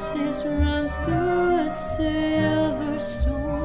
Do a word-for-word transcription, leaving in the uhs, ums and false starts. voices runs through the silver storm.